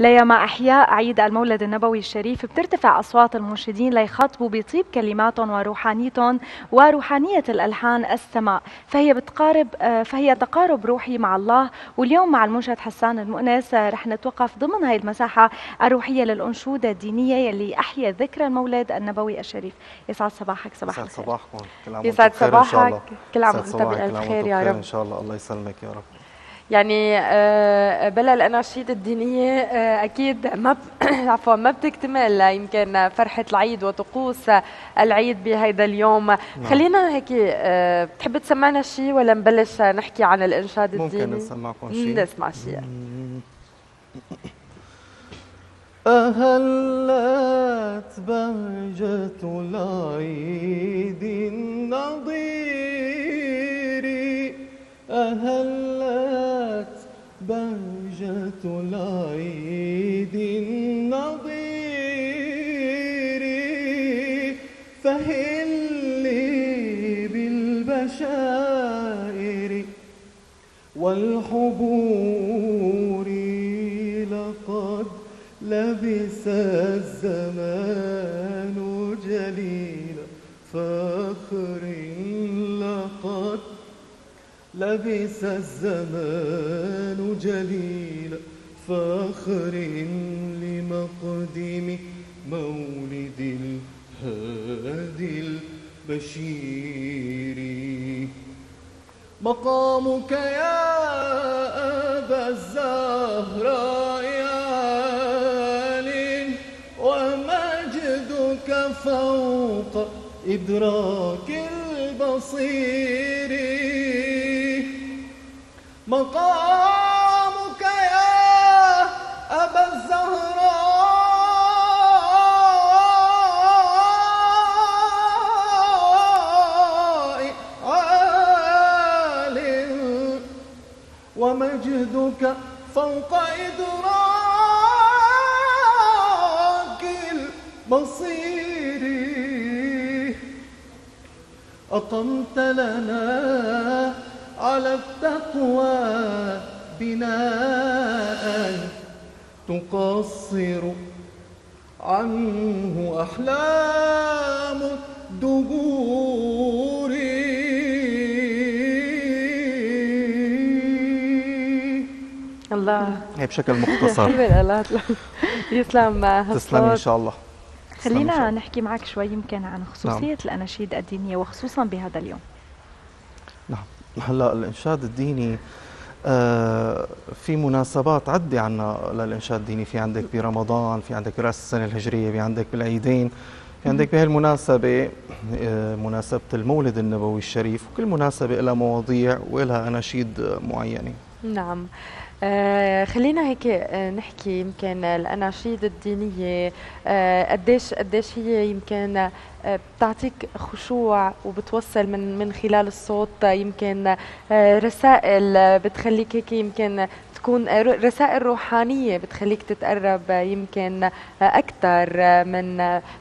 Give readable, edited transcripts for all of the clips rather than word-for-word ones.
ليما أحياء عيد المولد النبوي الشريف بترتفع أصوات المنشدين ليخاطبوا بطيب كلماتهم وروحانيتهم وروحانية الألحان السماء، فهي تقارب روحي مع الله. واليوم مع المنشد حسان المؤنس رح نتوقف ضمن هاي المساحة الروحية للأنشودة الدينية يلي أحيا ذكرى المولد النبوي الشريف. يسعد صباحك. صباحكم. يسعد صباحك. كل عام وانت بألف خير يا رب. إن شاء الله. الله يسلمك يا رب. يعني بلا الأناشيد الدينية أكيد ما عفوا ما بتكتمل يمكن فرحة العيد وطقوس العيد بهذا اليوم. نعم. خلينا هيك بتحب تسمعنا شيء ولا نبلش نحكي عن الإنشاد الديني؟ ممكن نسمعكم شيء. نسمع شيء. أهلت بهجة العيد النضير، أهلت بهجة العيد النضير، فهلي بالبشائر والحبور، لقد لبس الزمان جليل فخر، لقد لبس الزمان جليل فخر لمقدم مولد الهادي البشير. مقامك يا أبا الزهراء عال، ومجدك فوق إدراك البصير. مقامك يا أبا الزهراء عال، ومجدك فوق إدراك البصير. أقمت لنا على التقوى بناء، تقصر عنه أحلام الدهور. الله. هي بشكل مختصر. يسلم تسلمي إن شاء الله. خلينا نحكي معك شوي يمكن عن خصوصية الأناشيد الدينية وخصوصا بهذا اليوم. نعم. هلا الانشاد الديني في مناسبات عدة عنا للانشاد الديني، في عندك برمضان، في عندك براس السنة الهجرية، في عندك بالعيدين، في عندك بهالمناسبة مناسبة المولد النبوي الشريف، وكل مناسبة لها مواضيع ولها اناشيد معينة. نعم. خلينا هيك نحكي يمكن الاناشيد الدينيه قديش هي يمكن بتعطيك خشوع وبتوصل من خلال الصوت يمكن رسائل بتخليك هيك يمكن تكون رسائل روحانيه بتخليك تتقرب يمكن اكثر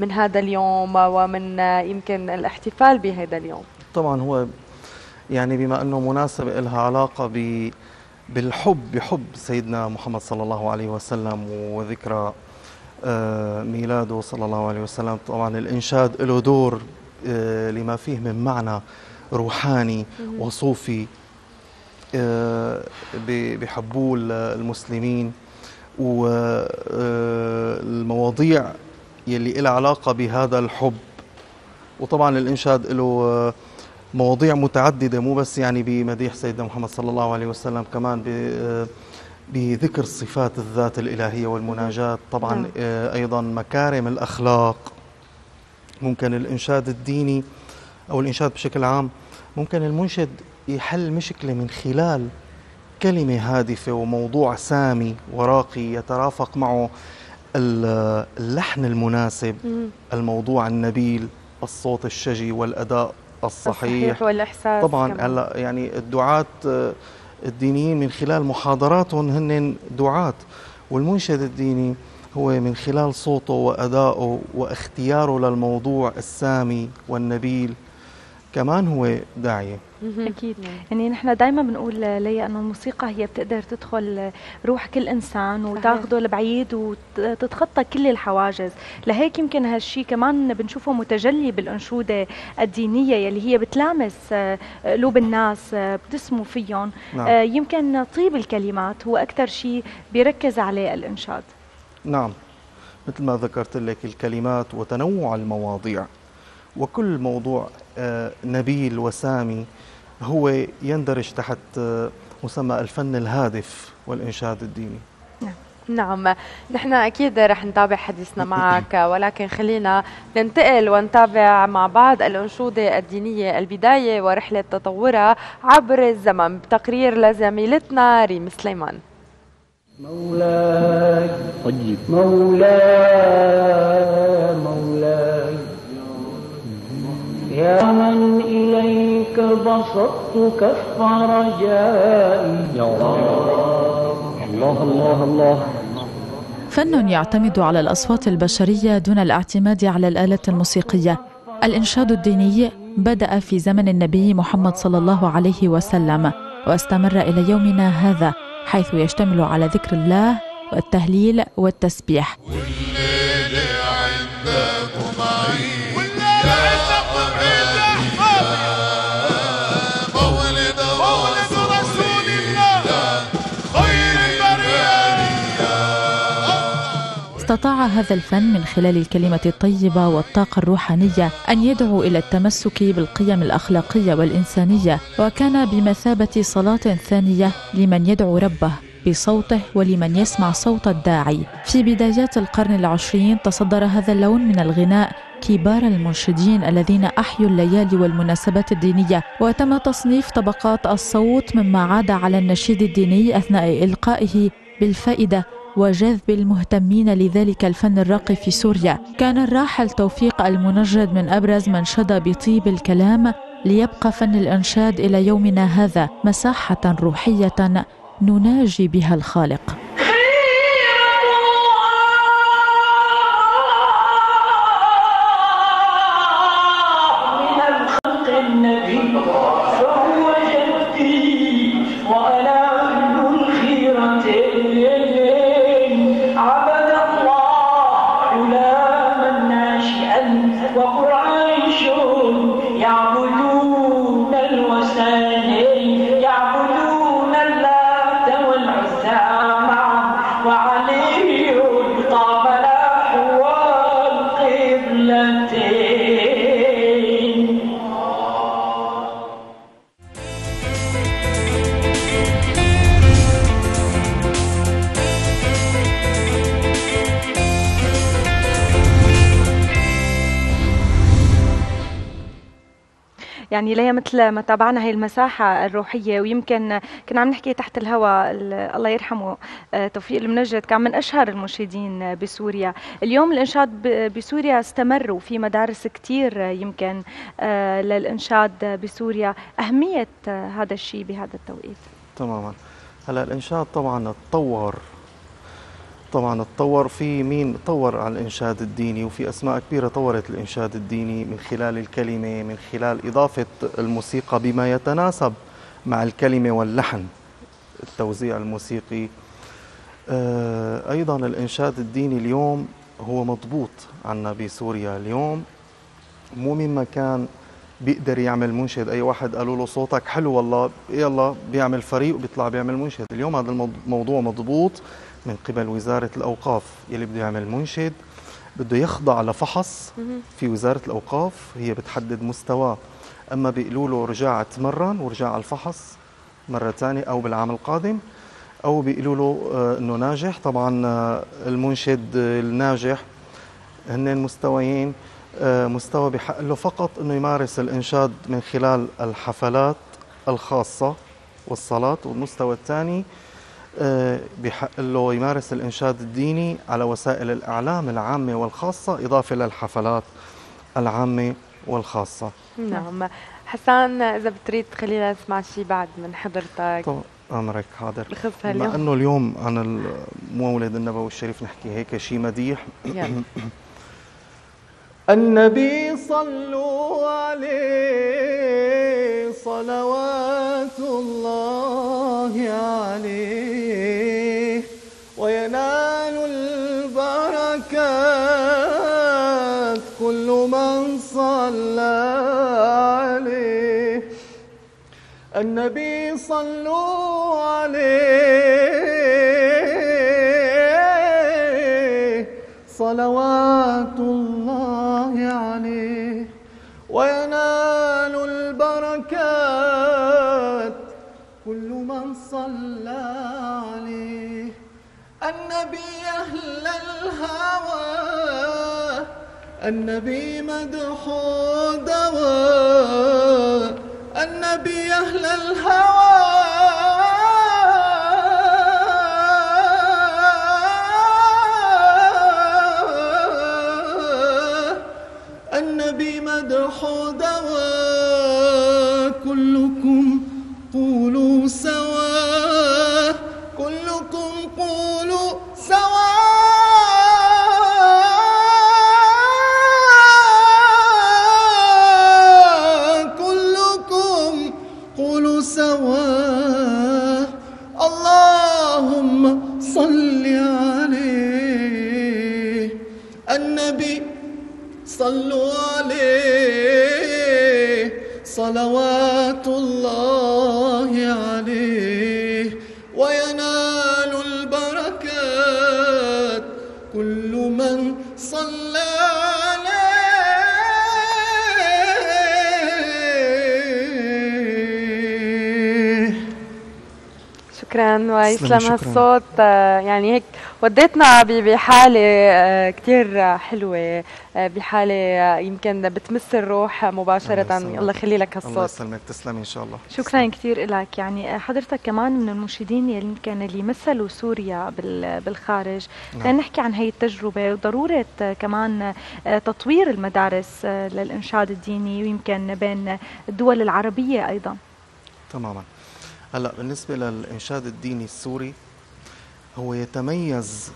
من هذا اليوم ومن يمكن الاحتفال بهذا اليوم. طبعا هو يعني بما انه مناسبه لها علاقه بحب سيدنا محمد صلى الله عليه وسلم وذكرى ميلاده صلى الله عليه وسلم، طبعا الإنشاد له دور لما فيه من معنى روحاني وصوفي بحبوه المسلمين، والمواضيع يلي لها علاقة بهذا الحب. وطبعا الإنشاد له مواضيع متعددة، مو بس يعني بمديح سيدنا محمد صلى الله عليه وسلم، كمان بذكر صفات الذات الإلهية والمناجات، طبعا أيضا مكارم الأخلاق. ممكن الإنشاد الديني أو الإنشاد بشكل عام ممكن المنشد يحل مشكلة من خلال كلمة هادفة وموضوع سامي وراقي يترافق معه اللحن المناسب، الموضوع النبيل، الصوت الشجي والأداء الصحيح والإحساس. طبعا هلا يعني الدعاة الدينيين من خلال محاضراتهم هن دعاة، والمنشد الديني هو من خلال صوته وأدائه واختياره للموضوع السامي والنبيل كمان هو داعية. أكيد. يعني نحن دايما بنقول ليا أنه الموسيقى هي بتقدر تدخل روح كل إنسان وتاخده لبعيد وتتخطى كل الحواجز، لهيك يمكن هالشي كمان بنشوفه متجلي بالأنشودة الدينية يلي هي بتلامس قلوب الناس، بتسمو فيهم. نعم. يمكن طيب الكلمات هو أكثر شيء بيركز عليه الإنشاد. نعم، مثل ما ذكرت لك الكلمات وتنوع المواضيع، وكل موضوع نبيل وسامي هو يندرج تحت مسمى الفن الهادف والإنشاد الديني. نعم، نحن أكيد رح نتابع حديثنا معك، ولكن خلينا ننتقل ونتابع مع بعض الأنشودة الدينية، البداية ورحلة تطورها عبر الزمن، بتقرير لزميلتنا ريم سليمان. مولاي طيب، مولاي مولاي يا من إليك بسطت كف رجائي. يا الله الله الله. فن يعتمد على الأصوات البشرية دون الاعتماد على الآلات الموسيقية. الإنشاد الديني بدأ في زمن النبي محمد صلى الله عليه وسلم واستمر إلى يومنا هذا، حيث يشتمل على ذكر الله والتهليل والتسبيح. استطاع هذا الفن من خلال الكلمة الطيبة والطاقة الروحانية أن يدعو إلى التمسك بالقيم الأخلاقية والإنسانية، وكان بمثابة صلاة ثانية لمن يدعو ربه بصوته ولمن يسمع صوت الداعي. في بدايات القرن العشرين تصدر هذا اللون من الغناء كبار المنشدين الذين أحيوا الليالي والمناسبات الدينية، وتم تصنيف طبقات الصوت مما عاد على النشيد الديني أثناء إلقائه بالفائدة وجذب المهتمين لذلك الفن الراقي في سوريا. كان الراحل توفيق المنجد من أبرز من شدى بطيب الكلام، ليبقى فن الإنشاد إلى يومنا هذا مساحة روحية نناجي بها الخالق. يعني ليا مثل ما تابعنا هي المساحة الروحية، ويمكن كنا عم نحكي تحت الهواء الله يرحمه توفيق المنجد كان من أشهر المنشدين بسوريا. اليوم الإنشاد بسوريا استمر، وفي مدارس كتير يمكن للإنشاد بسوريا. أهمية هذا الشيء بهذا التوقيت؟ تماما. هلا الإنشاد طبعا تطور، طبعا تطور. في مين طور على الإنشاد الديني، وفي أسماء كبيرة طورت الإنشاد الديني من خلال الكلمة، من خلال إضافة الموسيقى بما يتناسب مع الكلمة واللحن، التوزيع الموسيقي. أيضا الإنشاد الديني اليوم هو مضبوط عنا بسوريا. اليوم مو مما كان بيقدر يعمل منشد، أي واحد قالوا له صوتك حلو والله يلا بيعمل فريق وبيطلع بيعمل منشد. اليوم هذا الموضوع مضبوط من قبل وزارة الأوقاف. يلي بده يعمل منشد بده يخضع لفحص في وزارة الأوقاف، هي بتحدد مستواه، أما بيقولوا له رجع اتمرن ورجع على الفحص مرة ثانية أو بالعام القادم، أو بيقولوا له أنه ناجح. طبعا المنشد الناجح هن مستويين، مستوى بحق له فقط أنه يمارس الإنشاد من خلال الحفلات الخاصة والصلاة، والمستوى الثاني بحق له يمارس الإنشاد الديني على وسائل الإعلام العامة والخاصة، إضافة للحفلات العامة والخاصة. نعم. حسان، إذا بتريد خلينا نسمع شيء بعد من حضرتك. طب أمرك. حاضر. بما أنه اليوم عن المولد النبوي الشريف نحكي هيك شيء مديح. النبي صلوا عليه صلوات الله عليه وينال البركات كل من صلى عليه. النبي صلوا عليه صلوات الله عليه وينال البركات كل من صلى عليه. النبي أهل الهوى النبي مدح دواء النبي أهل الهوى النبي مدح دواء كلكم قولوا سوا كلكم قولوا سوا كلكم قولوا سوا. اللهم صل عليه. النبي صلوا عليه صلوات الله عليه وينال البركات كل من صلى عليه. شكرا ويسلم الصوت، يعني هيك وديتنا بحالة كتير حلوة، بحالة يمكن بتمس الروح مباشرة. الله يخلي لك هالصوت. الله يسلمك، تسلمي إن شاء الله. شكرا كتير لك. يعني حضرتك كمان من المرشدين يمكن اللي مثلوا سوريا بالخارج، لنحكي عن هي التجربة وضرورة كمان تطوير المدارس للإنشاد الديني ويمكن بين الدول العربية أيضا. تماما. هلا بالنسبة للإنشاد الديني السوري هو يتميز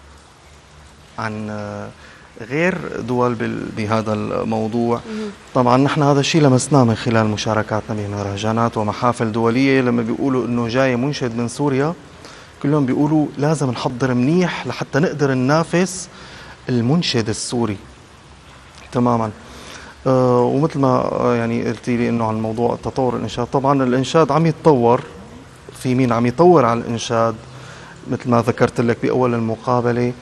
عن غير دول بهذا الموضوع. طبعا نحن هذا الشيء لمسناه من خلال مشاركاتنا بمهرجانات ومحافل دوليه. لما بيقولوا انه جاي منشد من سوريا كلهم بيقولوا لازم نحضر منيح لحتى نقدر ننافس المنشد السوري. تماما. ومثل ما يعني قلتي لي انه عن موضوع تطور الانشاد، طبعا الانشاد عم يتطور. في مين عم يطور على الانشاد؟ مثل ما ذكرت لك بأول المقابلة،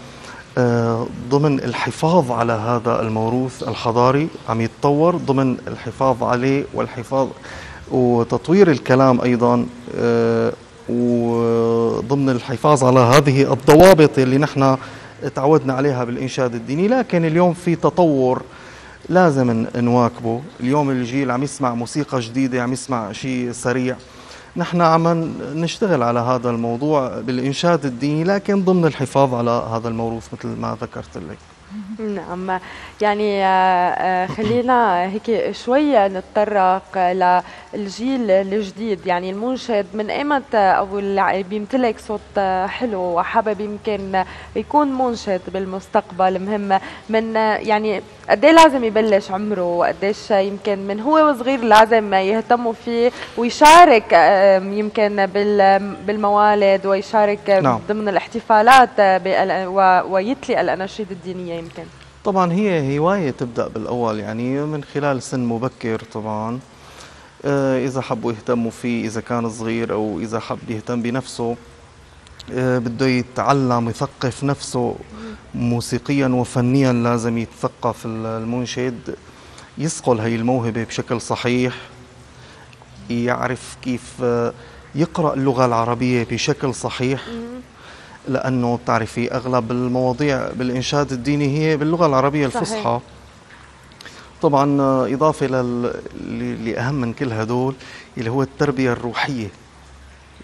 ضمن الحفاظ على هذا الموروث الحضاري عم يتطور، ضمن الحفاظ عليه والحفاظ وتطوير الكلام أيضا، وضمن الحفاظ على هذه الضوابط اللي نحن تعودنا عليها بالإنشاد الديني. لكن اليوم في تطور لازم نواكبه. اليوم الجيل عم يسمع موسيقى جديدة، عم يسمع شيء سريع. نحن عم نشتغل على هذا الموضوع بالإنشاد الديني لكن ضمن الحفاظ على هذا الموروث مثل ما ذكرت لك. نعم. يعني خلينا هيك شوية نتطرق للجيل الجديد، يعني المنشد من ايمتى او اللي بيمتلك صوت حلو وحابب يمكن يكون منشد بالمستقبل مهم، من يعني قد ايه لازم يبلش عمره وقديش يمكن من هو وصغير لازم يهتموا فيه ويشارك يمكن بالموالد ويشارك ضمن الاحتفالات ويتلي الأناشيد الدينية يمكن؟ طبعا هي هواية تبدأ بالأول، يعني من خلال سن مبكر. طبعا إذا حبوا يهتموا فيه، إذا كان صغير أو إذا حب يهتم بنفسه، بده يتعلم يثقف نفسه موسيقيا وفنيا. لازم يتثقف المنشد، يصقل هي الموهبة بشكل صحيح، يعرف كيف يقرأ اللغة العربية بشكل صحيح، لأنه بتعرفي أغلب المواضيع بالإنشاد الديني هي باللغة العربية الفصحى. طبعا إضافة لأهم من كل هدول اللي هو التربية الروحية.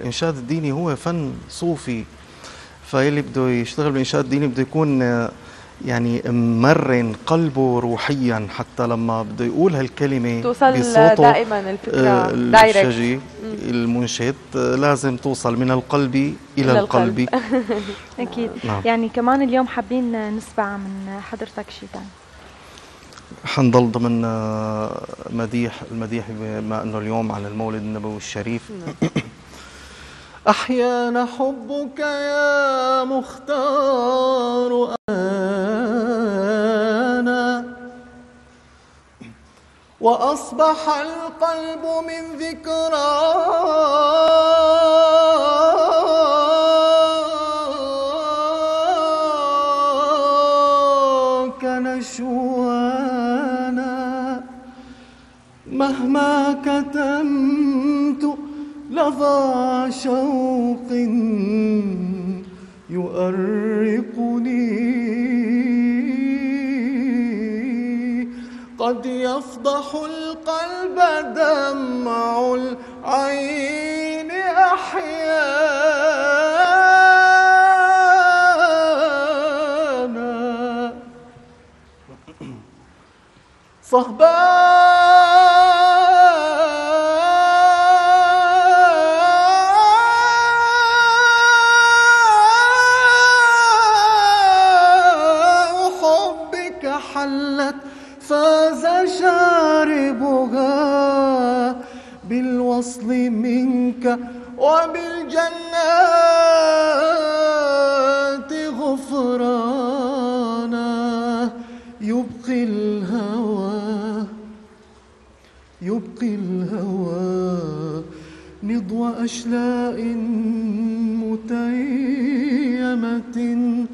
الإنشاد الديني هو فن صوفي، فاللي بده يشتغل بالإنشاد الديني بده يكون يعني مرن قلبه روحيا، حتى لما بده يقول هالكلمة توصل دائما الفكرة دايركت. المنشد لازم توصل من القلب إلى القلب. أكيد. يعني كمان اليوم حابين نسمع من حضرتك شيء ثاني. حنضل ضمن المديح بما انه اليوم على المولد النبوي الشريف. أحيانا حبك يا مختار أنا، وأصبح القلب من ذكراك نشوانا، مهما كتمت لظى شوق يؤرقني، قد يفضح القلب دمع العين أحيانا، صهبا حلت فاز شاربها بالوصل منك وبالجنات غفرانا، يبقي الهوى نضوى أشلاء متيمة،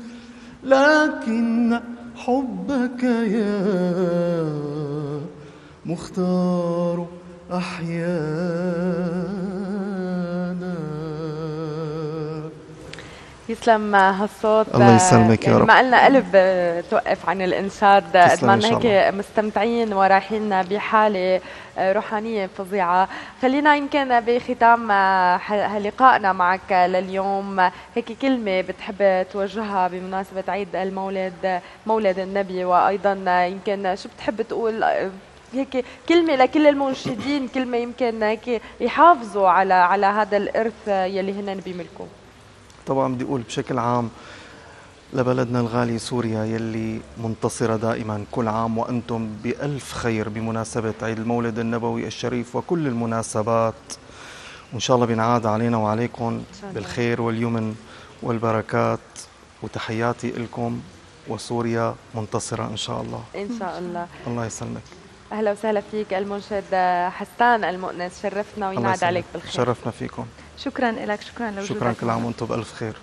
لكن حبك يا مختار أحيانا. يسلم هالصوت، الله يسلمك يا رب. ما قلنا قلب توقف عن الإنشاد، قد ما هيك مستمتعين ورايحين بحالة روحانية فظيعة. خلينا يمكن بختام لقائنا معك لليوم هيك كلمة بتحب توجهها بمناسبة عيد المولد، مولد النبي، وأيضا يمكن شو بتحب تقول هيك كلمة لكل المنشدين، كلمة يمكن هيك يحافظوا على هذا الإرث يلي هن بيملكوه. طبعا بدي اقول بشكل عام لبلدنا الغالي سوريا يلي منتصرة دائما، كل عام وأنتم بألف خير بمناسبة عيد المولد النبوي الشريف وكل المناسبات، وإن شاء الله بنعاد علينا وعليكم بالخير واليمن والبركات، وتحياتي لكم، وسوريا منتصرة إن شاء الله. إن شاء الله. الله يسلمك. أهلا وسهلا فيك المنشد حسان المؤنس، شرفنا وينعاد عليك بالخير. شرفنا فيكم. شكرا لك، شكرا لوجودك. شكرا، كل عام وانتم بألف خير.